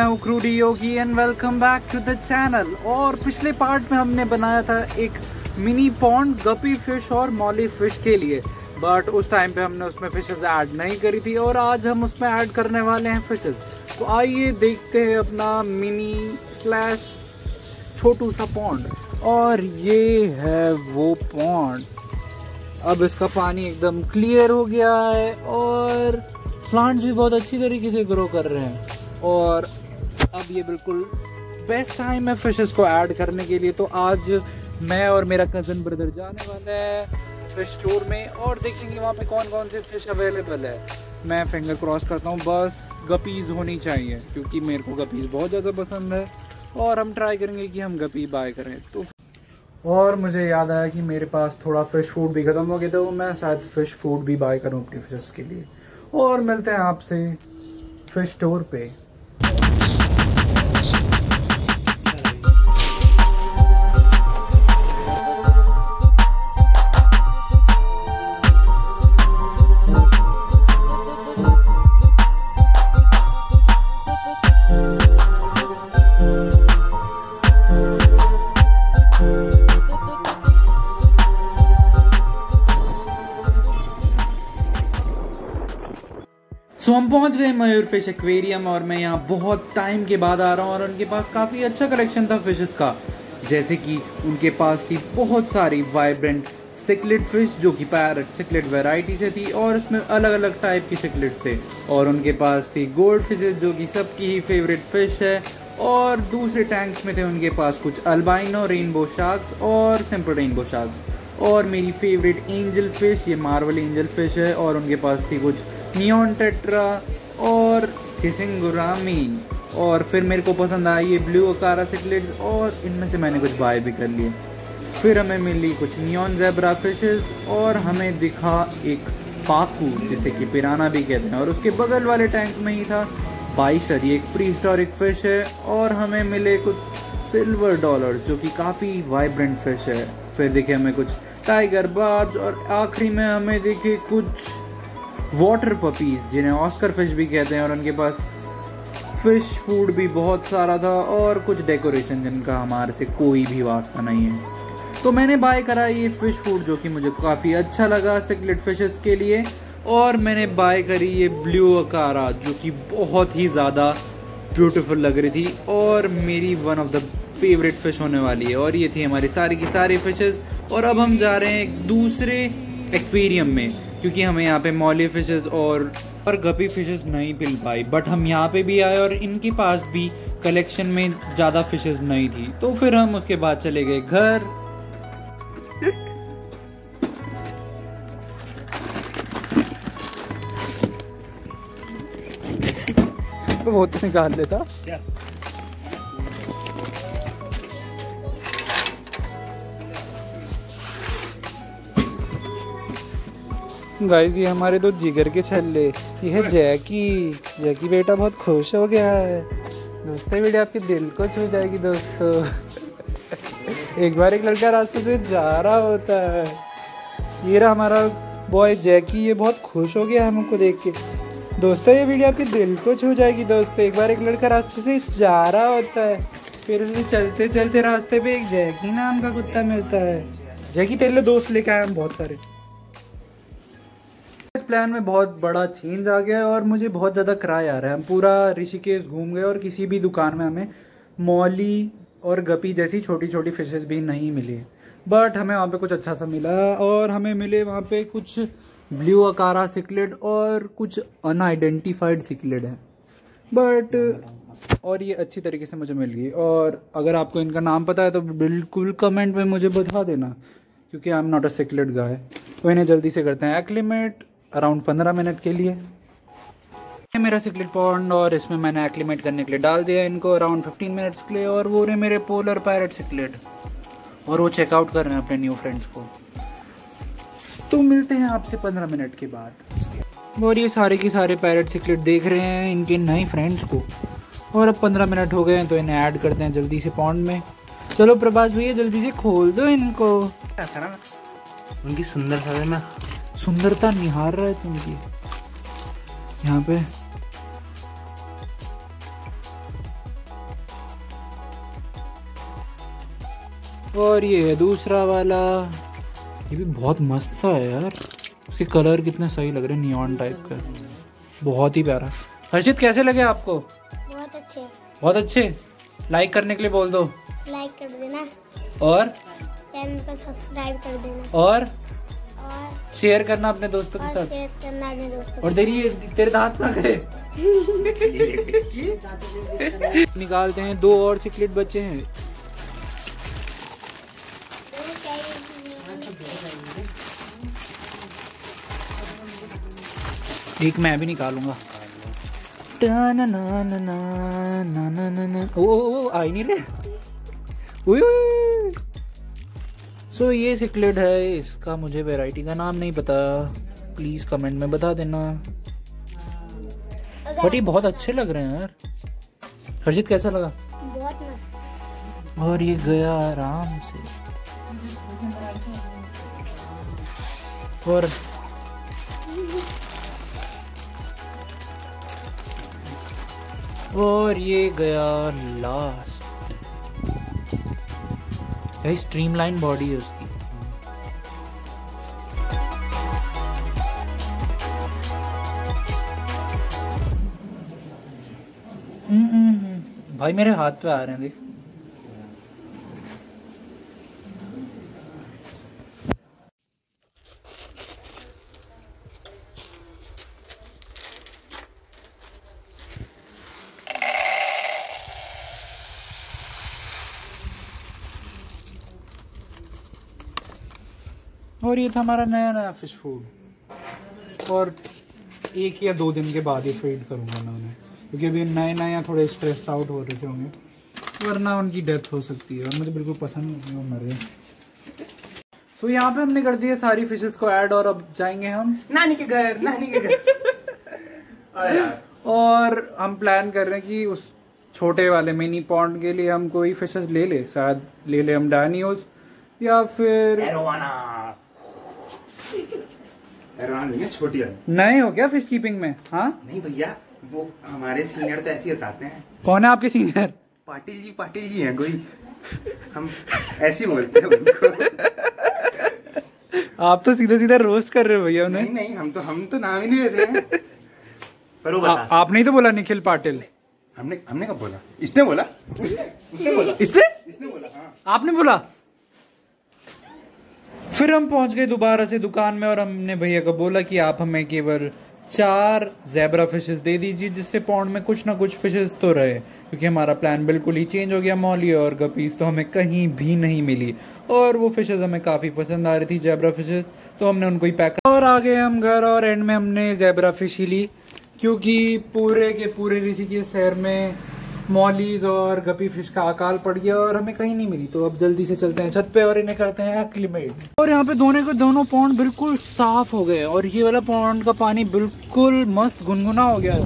मैं हूँ क्रूडी Yogi and welcome back to the channel. और पिछले पार्ट में हमने बनाया था एक मिनी पॉन्ड गपी फिश और मॉली फिश के लिए, बट उस टाइम पे हमने उसमें फिशेस ऐड नहीं करी थी और आज हम उसमें ऐड करने वाले हैं फिशेस। तो आइए देखते हैं अपना मिनी स्लैश छोटू सा पॉन्ड। और ये है वो पॉन्ड। अब इसका पानी एकदम क्लियर हो गया है और प्लांट्स भी बहुत अच्छी तरीके से ग्रो कर रहे हैं और अब ये बिल्कुल बेस्ट टाइम है फिशेस को ऐड करने के लिए। तो आज मैं और मेरा कज़न ब्रदर जाने वाला है फिश स्टोर में और देखेंगे वहाँ पे कौन कौन से फिश अवेलेबल है। मैं फिंगर क्रॉस करता हूँ बस गपीज़ होनी चाहिए क्योंकि मेरे को गपीज़ बहुत ज़्यादा पसंद है और हम ट्राई करेंगे कि हम गपी बाय करें। तो और मुझे याद आया कि मेरे पास थोड़ा फ़िश फूड भी ख़त्म हो गया था, मैं शायद फ़िश फूड भी बाय करूँ अपनी फिशेस के लिए। और मिलते हैं आपसे फिश स्टोर पे। तो हम पहुंच गए मयूर फिश एक्वेरियम और मैं यहाँ बहुत टाइम के बाद आ रहा हूँ। और उनके पास काफ़ी अच्छा कलेक्शन था फिशेस का, जैसे कि उनके पास थी बहुत सारी वाइब्रेंट सिक्लिड फिश जो कि पैरट सिक्लिड वैरायटी से थी और उसमें अलग अलग टाइप की सिक्लिड्स थे। और उनके पास थी गोल्ड फिशेस जो कि सबकी ही फेवरेट फिश है। और दूसरे टैंक्स में थे उनके पास कुछ अल्बाइनो रेनबो शार्क्स और सिंपल रेनबो शार्क्स। और मेरी फेवरेट एंजल फिश, ये मार्वल एंजल फिश है। और उनके पास थी कुछ नियॉन टेट्रा और किसिंगुरामी। और फिर मेरे को पसंद आई ये ब्लू अकारा सिक्लिड्स और इनमें से मैंने कुछ बाय भी कर लिए। फिर हमें मिली कुछ नियॉन जेब्रा फिशेस और हमें दिखा एक पाकू जिसे कि पिराना भी कहते हैं। और उसके बगल वाले टैंक में ही था बाइसर, ये एक प्रीहिस्टोरिक फिश है। और हमें मिले कुछ सिल्वर डॉलर्स जो कि काफ़ी वाइब्रेंट फिश है। फिर दिखे हमें कुछ टाइगर बार्ब्स और आखिरी में हमें दिखे कुछ वाटर पपीज़ जिन्हें ऑस्कर फिश भी कहते हैं। और उनके पास फिश फूड भी बहुत सारा था और कुछ डेकोरेशन जिनका हमारे से कोई भी वास्ता नहीं है। तो मैंने बाय करा ये फ़िश फूड जो कि मुझे काफ़ी अच्छा लगा सिक्लिड फिशेस के लिए। और मैंने बाय करी ये ब्लू अकारा जो कि बहुत ही ज़्यादा ब्यूटीफुल लग रही थी और मेरी one of the favourite fish होने वाली है। और ये थी हमारी सारी की सारी फिशेस। और अब हम जा रहे हैं दूसरे एक्वेरियम में क्योंकि हमें यहाँ पे मॉली फिशेस और गपी फिशेस नहीं मिल पाई, बट हम यहाँ पे भी आए और इनके पास भी कलेक्शन में ज़्यादा फिशेस नहीं थी। तो फिर हम उसके बाद चले गए घर। वो तो निकाल लेता yeah. गाइस ये हमारे दो जिगर के छल्ले, ये है जैकी बेटा बहुत खुश हो गया है। दोस्तों वीडियो आपके दिल को छू जाएगी दोस्तों। एक बार एक लड़का रास्ते से जा रहा होता है, ये रहा हमारा बॉय जैकी, ये बहुत खुश हो गया है हमको देख के। दोस्तों ये वीडियो आपके दिल को छू जाएगी दोस्तों। एक बार एक लड़का रास्ते से जा रहा होता है, फिर उसे चलते चलते रास्ते पे एक जैकी नाम का कुत्ता मिलता है। जैकी तेरे लिए दोस्त लेके आए हम बहुत सारे। प्लान में बहुत बड़ा चेंज आ गया है और मुझे बहुत ज़्यादा किराया आ रहा है। हम पूरा ऋषिकेश घूम गए और किसी भी दुकान में हमें मॉली और गपी जैसी छोटी छोटी फिशेस भी नहीं मिली, बट हमें वहाँ पे कुछ अच्छा सा मिला। और हमें मिले वहाँ पे कुछ ब्लू अकारा सिक्लिड और कुछ अनआइडेंटिफाइड सिक्लिड है, बट और ये अच्छी तरीके से मुझे मिल गई। और अगर आपको इनका नाम पता है तो बिल्कुल कमेंट में मुझे बता देना क्योंकि I am not a cichlid guy. तो इन्हें जल्दी से करते हैं एक्लिमेट अराउंड 15 मिनट के लिए। ये मेरा सिक्लिड पॉन्ड और इसमें मैंने एक्लिमेट करने के लिए डाल दिया इनको अराउंड 15 मिनट्स के लिए। और वो रहे मेरे पोलर पैरेट सिक्लिड और वो चेकआउट कर रहे हैं अपने न्यू फ्रेंड्स को। तो मिलते हैं आपसे 15 मिनट के बाद। और ये सारे के सारे पैरेट सिक्लिड देख रहे हैं इनके नए फ्रेंड्स को। और अब 15 मिनट हो गए हैं तो इन्हें ऐड करते हैं जल्दी से पॉन्ड में। चलो प्रभास भैया जल्दी से खोल दो इनको। उनकी सुंदरता निहार रहा है तुमकी यहाँ पे। और ये है दूसरा वाला, ये भी बहुत मस्त सा है यार। उसके कलर कितने सही लग रहे हैं, नियॉन टाइप का, बहुत ही प्यारा। हर्षित कैसे लगे आपको? बहुत अच्छे, बहुत अच्छे। लाइक करने के लिए बोल दो, लाइक कर देना और चैनल को सब्सक्राइब कर देना और शेयर करना अपने दोस्तों के साथ, शेयर करना अपने दोस्तों। और देखिए तेरे दांत ना गए। निकालते हैं, दो और सिक्लिट बच्चे हैं। एक मैं भी निकालूंगा। ना ना ना ना ना ना ना ना। ओ आई नहीं रहे। सो ये सिक्लिड है, इसका मुझे वैरायटी का नाम नहीं पता, प्लीज कमेंट में बता देना। बट ये बहुत अच्छे लग रहे हैं यार। हर्षित कैसा लगा? बहुत मस्त। और ये गया आराम से। और ये गया लास्ट। ये स्ट्रीमलाइन बॉडी है उसकी। भाई मेरे हाथ पे आ रहे हैं, देख। और ये था हमारा नया फिश फूड। और एक या दो दिन के बाद ही फीड करूँगा ना उन्हें, क्योंकि अभी नए थोड़े स्ट्रेस आउट हो रहे होंगे, वरना उनकी डेथ हो सकती है और मुझे बिल्कुल पसंद नहीं वो मरे। तो यहाँ पे हमने कर दिए सारी फिशेस को ऐड और अब जाएंगे हम नानी के घर। और हम प्लान कर रहे हैं कि उस छोटे वाले मिनी पॉन्ड के लिए हम कोई फिशेस ले शायद ले हम डायनियोस या फिर छोटी नहीं हो गया फिश कीपिंग में। हाँ नहीं भैया, वो हमारे सीनियर तो ऐसे बताते हैं। कौन है आपके सीनियर? पाटिल जी हैं कोई, हम ऐसे बोलते हैं उनको। आप तो सीधा सीधा रोस्ट कर रहे हो भैया उन्हें। नहीं हम तो नाम ही नहीं ले रहे हैं। पर वो आपने ही तो बोला निखिल पाटिल। हमने कब बोला? इसने बोला। इसने बोला। हाँ आपने बोला। फिर हम पहुंच गए दोबारा से दुकान में और हमने भैया को बोला कि आप हमें केवल 4 ज़ेबरा फिशेस दे दीजिए, जिससे पॉन्ड में कुछ ना कुछ फिशेस तो रहे, क्योंकि हमारा प्लान बिल्कुल ही चेंज हो गया। मौली और गपीस तो हमें कहीं भी नहीं मिली और वो फिशेस हमें काफ़ी पसंद आ रही थी, ज़ेबरा फिशेस, तो हमने उनको ही पैक और आ गए हम घर। और एंड में हमने ज़ेबरा फिश ही ली, क्योंकि पूरे के पूरे ऋषिकेश शहर में मॉलीज और गपी फिश का अकाल पड़ गया और हमें कहीं नहीं मिली। तो अब जल्दी से चलते हैं छत पे और इन्हें करते हैं एक्लिमेट। और यहाँ पे दोनों पॉन्ड बिल्कुल साफ हो गए और ये वाला पॉन्ड का पानी बिल्कुल मस्त गुनगुना हो गया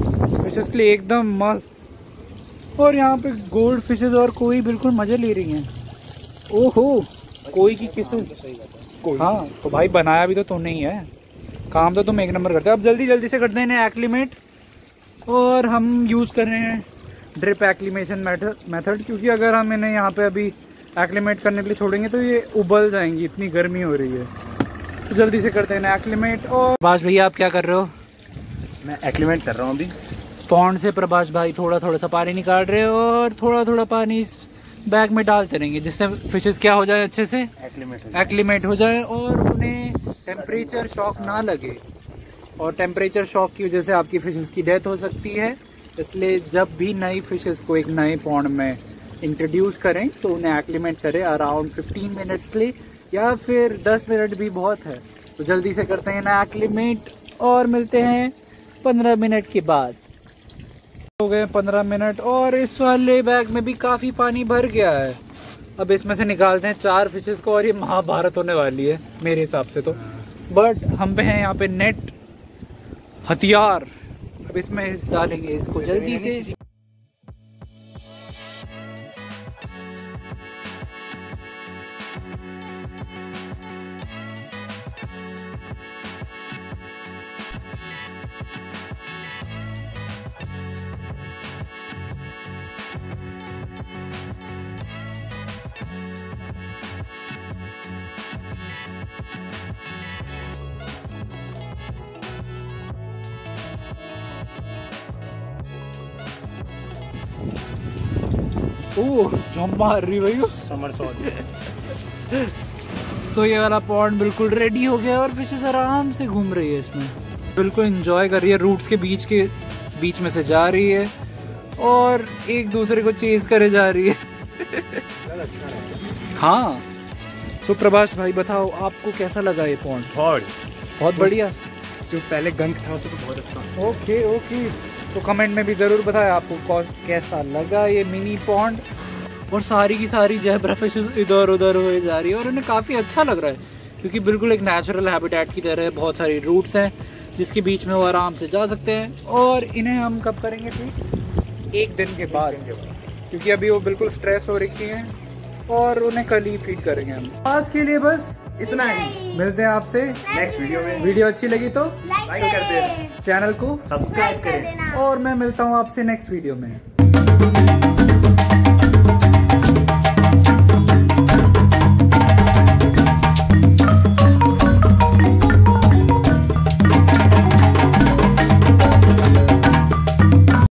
फिशेस के लिए, एकदम मस्त। और यहाँ पे गोल्ड फिशेस और कोई बिल्कुल मजे ले रही हैं। ओहो कोई की किसेस। हाँ तो भाई बनाया भी तो तुमने ही है, काम तो तुम एक नंबर करते हो। अब जल्दी से करते हैं इन्हें एक्लिमेट। और हम यूज़ कर रहे हैं ड्रिप एक्लिमेशन मेथड, क्योंकि अगर हम इन्हें यहाँ पे अभी एक्लिमेट करने के लिए छोड़ेंगे तो ये उबल जाएंगी, इतनी गर्मी हो रही है। तो जल्दी से करते हैं ना एक्लिमेट। और प्रभाष भैया आप क्या कर रहे हो? मैं एक्लिमेट कर रहा हूँ अभी पॉन्ड से। प्रभाष भाई थोड़ा सा पानी निकाल रहे हो और थोड़ा पानी इस बैग में डालते रहेंगे, जिससे फिशेस क्या हो जाए, अच्छे से एक्लिमेट हो जाए और उन्हें टेम्परेचर शॉक ना लगे। और टेम्परेचर शॉक की वजह से आपकी फिशेस की डेथ हो सकती है, इसलिए जब भी नई फिशेस को एक नए पॉन्ड में इंट्रोड्यूस करें तो उन्हें एक्लिमेट करें अराउंड 15 मिनट्स के लिए, या फिर 10 मिनट भी बहुत है। तो जल्दी से करते हैं ना एक्लिमेट और मिलते हैं 15 मिनट के बाद। हो गए 15 मिनट और इस वाले बैग में भी काफ़ी पानी भर गया है। अब इसमें से निकालते हैं 4 फिशेस को और ये महाभारत होने वाली है मेरे हिसाब से तो। बट हम पे हैं यहाँ पे नेट, हथियार। अब इसमें डालेंगे इसको जल्दी से। ओह जम्मा रही भाई समरसॉल। सो ये वाला पॉन्ड बिल्कुल रेडी हो गया और फिशेस आराम से घूम रही है इसमें, बिल्कुल एंजॉय कर रही है। रूट्स के बीच में से जा रही है और एक दूसरे को चेज करे जा रही है। हाँ तो प्रभाष भाई बताओ आपको कैसा लगा ये पॉन्ड? बहुत बढ़िया। जो पहले गंक था उसे तो बहुत अच्छा। ओके ओके, तो कमेंट में भी ज़रूर बताएं आपको कैसा लगा ये मिनी पॉन्ड। और सारी की सारी जेब्रा फिशेस इधर उधर हुए जा रही है और उन्हें काफ़ी अच्छा लग रहा है क्योंकि बिल्कुल एक नेचुरल हैबिटेट की तरह है। बहुत सारी रूट्स हैं जिसके बीच में वो आराम से जा सकते हैं और इन्हें हम कब करेंगे फीड? एक दिन के बाद, क्योंकि अभी वो बिल्कुल स्ट्रेस हो रखी हैं और उन्हें कल ही फीड करेंगे हम। आज के लिए बस इतना ही, मिलते हैं आपसे नेक्स्ट वीडियो में। वीडियो अच्छी लगी तो लाइक कर देना, चैनल को सब्सक्राइब करें और मैं मिलता हूँ आपसे नेक्स्ट वीडियो में।